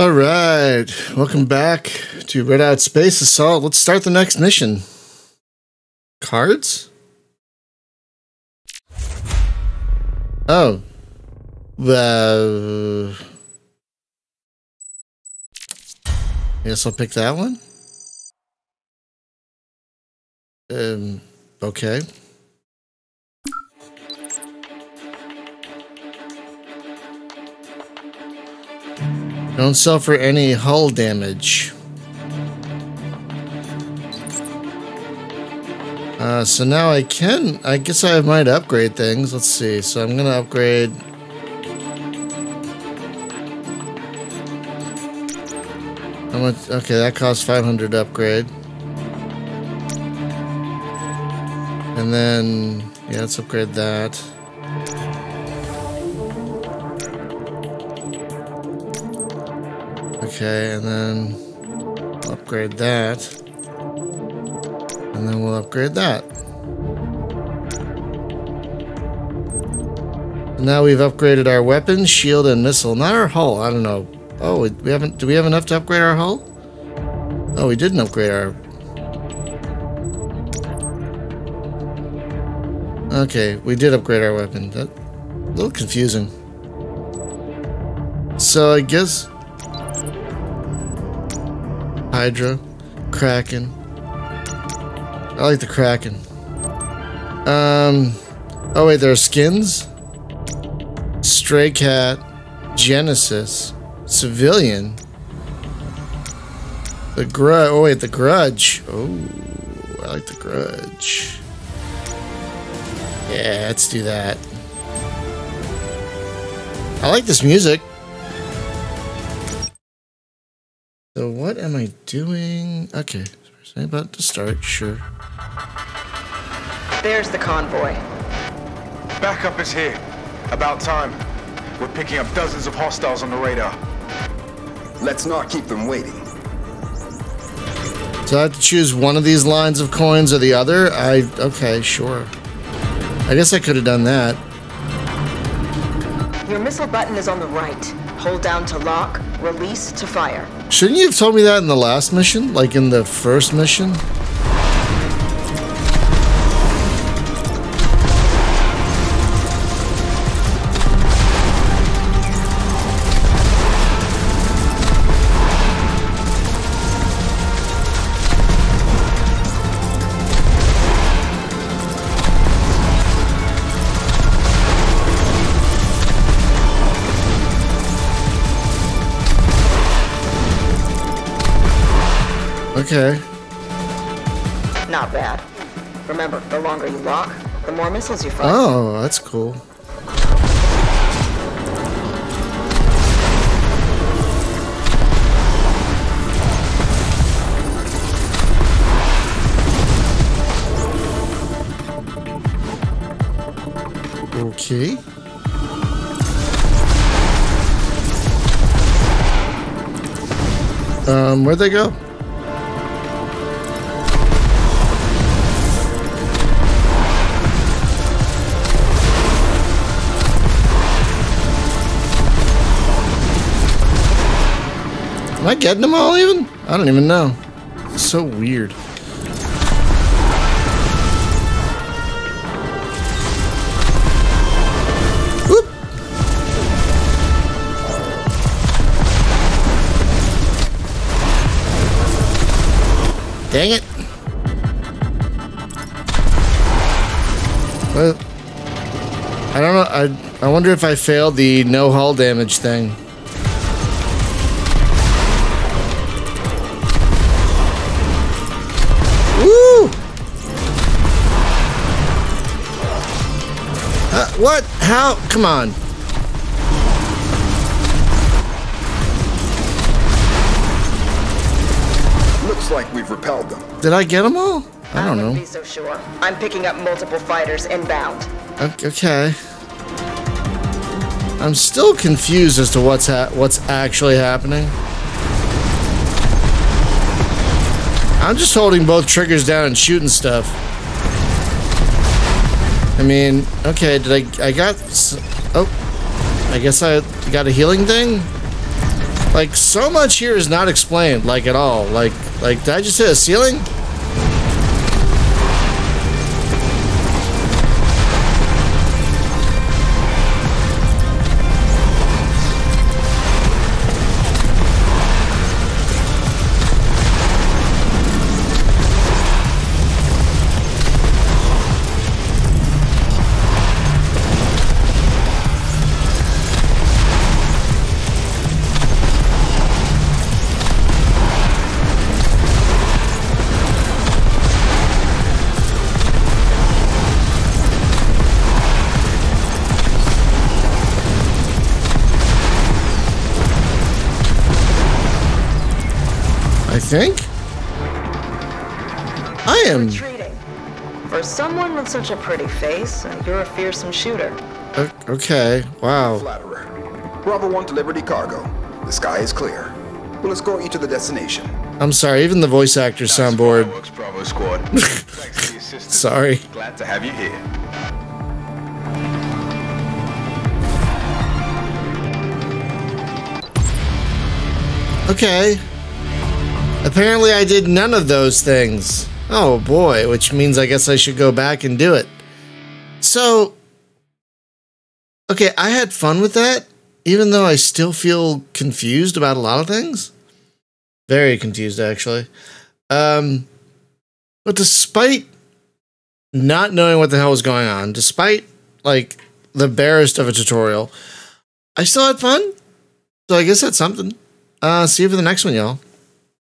All right, welcome back to Redout Space Assault. Let's start the next mission. Cards? Oh. I guess I'll pick that one. Okay. Don't suffer any hull damage. So now I guess I might upgrade things. Let's see. So I'm gonna upgrade. How much? Okay, that costs 500 to upgrade. And then, yeah, let's upgrade that. Okay, and then we'll upgrade that. And then we'll upgrade that. Now we've upgraded our weapons, shield, and missile. Not our hull, I don't know. Oh, we haven't. Do we have enough to upgrade our hull? Oh, we didn't upgrade our... Okay, we did upgrade our weapon. That's a little confusing. So I guess... Hydra, Kraken. I like the Kraken. Oh wait, there are skins. Stray Cat, Genesis, Civilian. The Grudge. Oh wait, the Grudge. Oh, I like the Grudge. Yeah, let's do that. I like this music. So what am I doing? Okay, I'm about to start, sure. There's the convoy. Backup is here. About time. We're picking up dozens of hostiles on the radar. Let's not keep them waiting. So I have to choose one of these lines of coins or the other? Okay, sure. I guess I could have done that. Your missile button is on the right. Hold down to lock, release to fire. Shouldn't you have told me that in the last mission? Like in the first mission? Okay. Not bad. Remember, the longer you lock, the more missiles you fire. Oh, that's cool. Okay. Where'd they go? Am I getting them all even? I don't even know. It's so weird. Whoop. Dang it. Well, I don't know. I wonder if I failed the no hull damage thing. What? How? Come on. Looks like we've repelled them. Did I get them all? I don't know. I wouldn't be so sure. I'm picking up multiple fighters inbound. Okay. I'm still confused as to what's actually happening. I'm just holding both triggers down and shooting stuff. I mean, okay, I got... Oh, I guess I got a healing thing? Like, so much here is not explained, like, at all. Like, did I just hit a ceiling? Think? I am retreating. For someone with such a pretty face, you're a fearsome shooter. Okay. Wow. Flatterer. Bravo 1 to Liberty Cargo. The sky is clear. We'll escort you to the destination. I'm sorry. Even the voice actors sound bored. Bravo Squad. Thanks for the assistance. Sorry. Glad to have you here. Okay. Apparently I did none of those things. Oh boy, which means I guess I should go back and do it. So, okay, I had fun with that, even though I still feel confused about a lot of things. Very confused, actually. But despite not knowing what the hell was going on, despite, like, the barest of a tutorial, I still had fun. So I guess that's something. See you for the next one, y'all.